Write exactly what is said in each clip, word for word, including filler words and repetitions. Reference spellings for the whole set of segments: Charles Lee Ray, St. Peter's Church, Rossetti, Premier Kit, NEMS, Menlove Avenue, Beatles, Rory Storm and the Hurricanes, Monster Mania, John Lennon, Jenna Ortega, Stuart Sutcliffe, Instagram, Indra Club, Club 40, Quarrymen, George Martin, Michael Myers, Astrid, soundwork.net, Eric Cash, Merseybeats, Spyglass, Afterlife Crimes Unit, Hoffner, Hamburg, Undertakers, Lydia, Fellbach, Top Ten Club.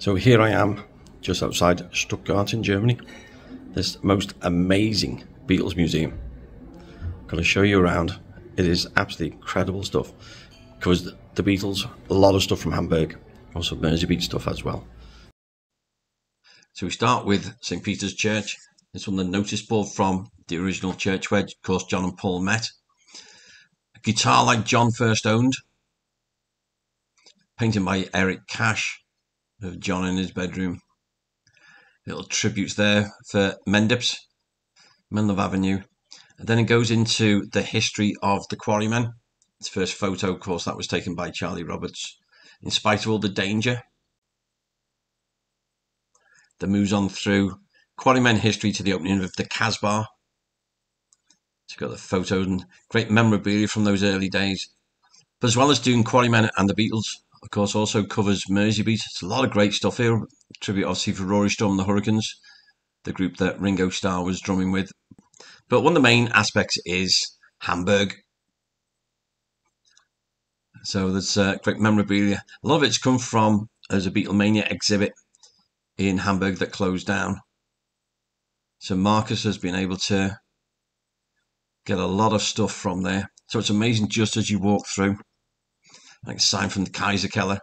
So here I am, just outside Stuttgart in Germany, this most amazing Beatles museum. I'm going to show you around. It is absolutely incredible stuff. Because the Beatles, a lot of stuff from Hamburg, also Merseybeat stuff as well. So we start with Saint Peter's Church. It's on the notice board from the original church where, of course, John and Paul met. A guitar like John first owned. Painting by Eric Cash of John in his bedroom. Little tributes there for Mendips, Menlove Avenue. And then it goes into the history of the Quarrymen. Its first photo, of course, that was taken by Charlie Roberts. In spite of all the danger, that moves on through Quarrymen history to the opening of the Casbah. So you've got the photos and great memorabilia from those early days. But as well as doing Quarrymen and the Beatles, of course, also covers Merseybeat. It's a lot of great stuff here. Tribute, obviously, for Rory Storm and the Hurricanes, the group that Ringo Starr was drumming with. But one of the main aspects is Hamburg. So there's uh, great memorabilia. A lot of it's come from as a Beatlemania exhibit in Hamburg that closed down. So Marcus has been able to get a lot of stuff from there. So it's amazing just as you walk through. Like a sign from the Kaiserkeller.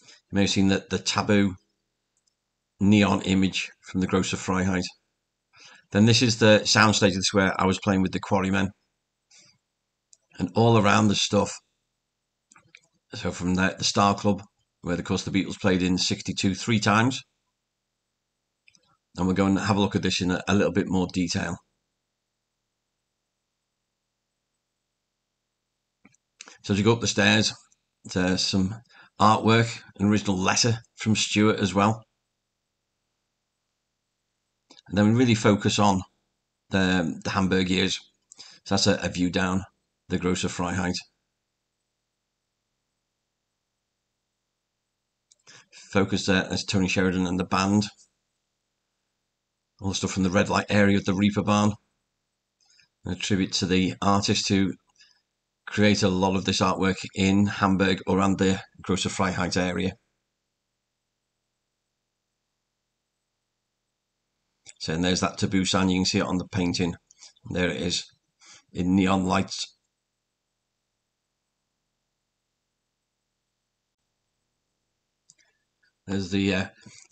You may have seen that the Taboo neon image from the Großer Freiheit. Then this is the soundstage. This is where I was playing with the Quarrymen. And all around the stuff. So from the, the Star Club, where of course the Beatles played in sixty-two three times. And we're going to have a look at this in a, a little bit more detail. So as you go up the stairs, there's some artwork, an original letter from Stuart as well. And then we really focus on the, the Hamburg years. So that's a, a view down the Großer Freiheit. Focus there as Tony Sheridan and the band. All the stuff from the red light area of the Reaper Barn. And a tribute to the artist who created a lot of this artwork in Hamburg or around the Großer Freiheit area. So and there's that Taboo sign. You can see it on the painting. And there it is in neon lights. There's the uh,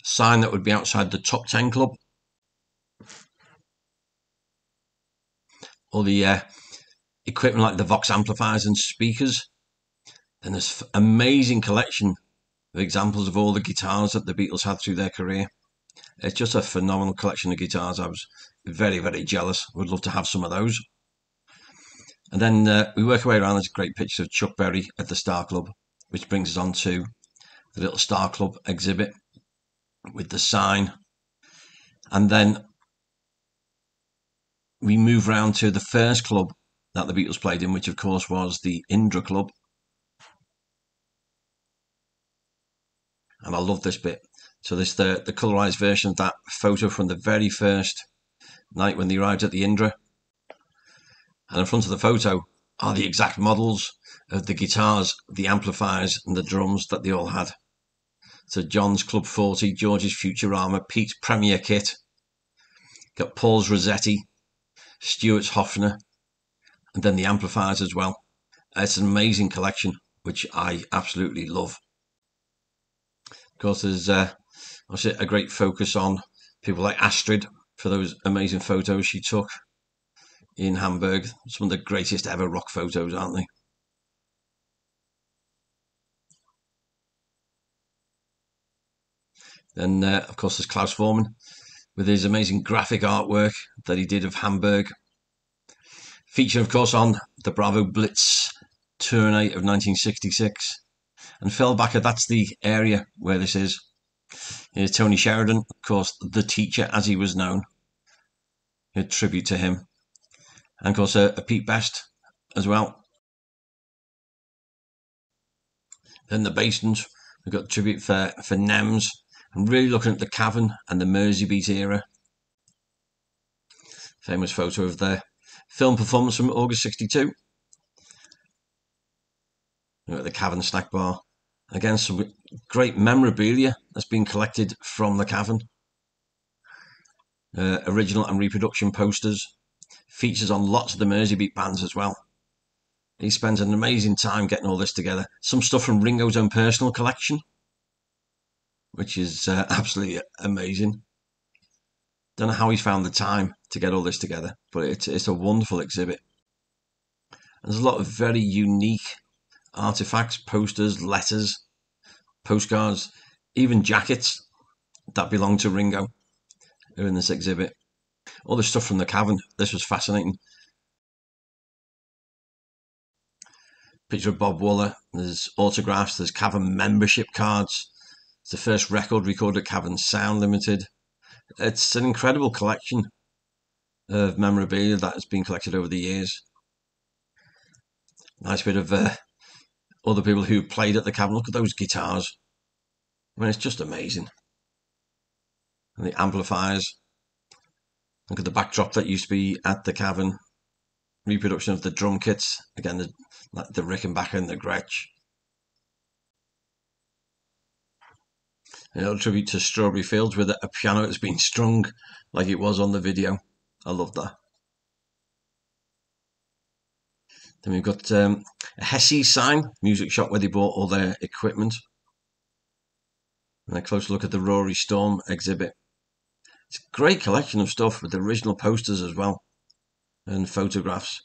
sign that would be outside the Top Ten Club. All the uh, equipment like the Vox amplifiers and speakers. And there's an amazing collection of examples of all the guitars that the Beatles had through their career. It's just a phenomenal collection of guitars. I was very, very jealous. Would love to have some of those. And then uh, we work our way around. There's great pictures of Chuck Berry at the Star Club, which brings us on to the little Star Club exhibit with the sign. And then we move round to the first club that the Beatles played in, which of course was the Indra Club. And I love this bit. So this the, the colorized version of that photo from the very first night when they arrived at the Indra. And in front of the photo are the exact models of the guitars, the amplifiers and the drums that they all had. So John's Club forty, George's Futurama, Pete's Premier Kit, got Paul's Rossetti, Stuart's Hoffner, and then the amplifiers as well. It's an amazing collection, which I absolutely love. Of course, there's uh, obviously a great focus on people like Astrid for those amazing photos she took in Hamburg. Some of the greatest ever rock photos, aren't they? Then, uh, of course, there's Klaus Voormann with his amazing graphic artwork that he did of Hamburg. Featuring, of course, on the Bravo Blitz tournée of nineteen sixty-six. And Fellbach, that's the area where this is. Here's Tony Sheridan, of course, the teacher as he was known. A tribute to him. And, of course, a, a Pete Best as well. Then the basement. We've got a tribute for, for NEMS. I'm really looking at the cavern and the Merseybeat era. Famous photo of their film performance from August sixty-two. Look at the cavern snack bar Again, some great memorabilia that's been collected from the cavern. Uh, original and reproduction posters. Features on lots of the Merseybeat bands as well. He spends an amazing time getting all this together. Some stuff from Ringo's own personal collection, which is uh, absolutely amazing. Don't know how he's found the time to get all this together, but it's, it's a wonderful exhibit. There's a lot of very unique artifacts, posters, letters, postcards, even jackets that belong to Ringo are in this exhibit. All the stuff from the cavern. This was fascinating. Picture of Bob Waller. There's autographs. There's cavern membership cards. It's the first record recorded at Cavern Sound Limited. It's an incredible collection of memorabilia that has been collected over the years. Nice bit of uh, other people who played at the cavern. Look at those guitars. I mean, it's just amazing. And the amplifiers. Look at the backdrop that used to be at the cavern. Reproduction of the drum kits. Again, the, like the Rickenbacker and the Gretsch. A little tribute to Strawberry Fields with a piano that's been strung like it was on the video. I love that. Then we've got um, a Hesse sign, music shop where they bought all their equipment. And a close look at the Rory Storm exhibit. It's a great collection of stuff with the original posters as well and photographs.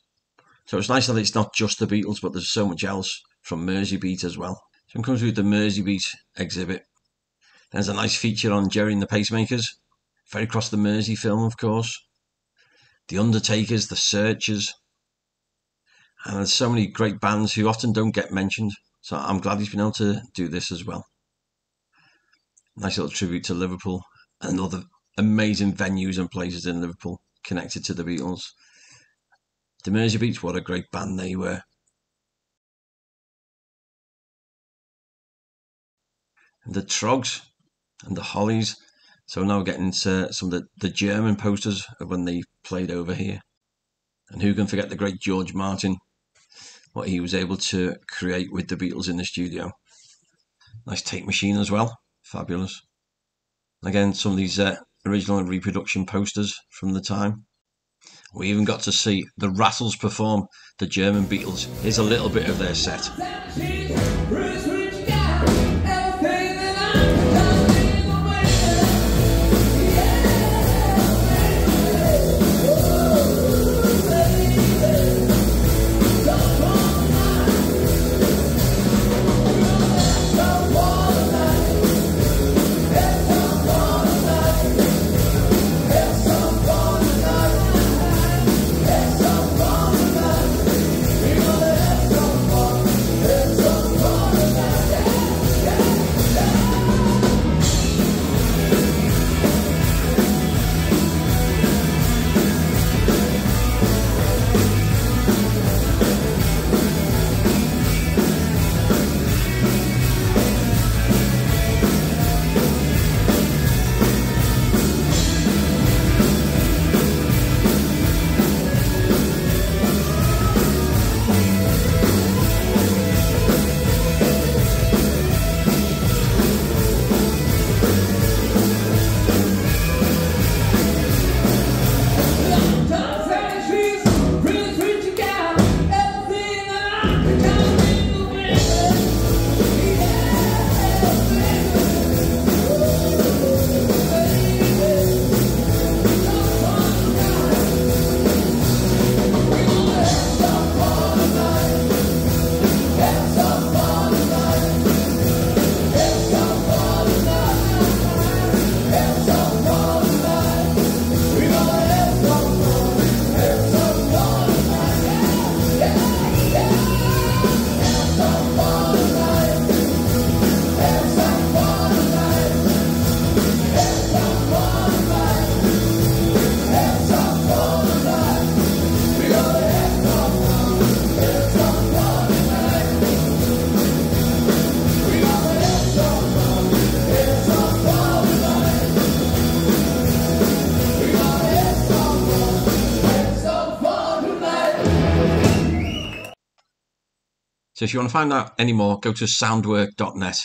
So it's nice that it's not just the Beatles, but there's so much else from Merseybeat as well. So it comes with the Merseybeat exhibit. There's a nice feature on Jerry and the Pacemakers. Ferry Across the Mersey film, of course. The Undertakers, The Searchers. And there's so many great bands who often don't get mentioned. So I'm glad he's been able to do this as well. Nice little tribute to Liverpool and other amazing venues and places in Liverpool connected to the Beatles. The Merseybeats, what a great band they were. And the Trogs. And the Hollies. So now we're getting into some of the, the German posters of when they played over here. And who can forget the great George Martin, what he was able to create with the Beatles in the studio. Nice tape machine as well, fabulous. Again, some of these uh, original and reproduction posters from the time. We even got to see the Rattles perform the German Beatles. Here's a little bit of their set. So if you want to find out any more, go to soundwork dot net.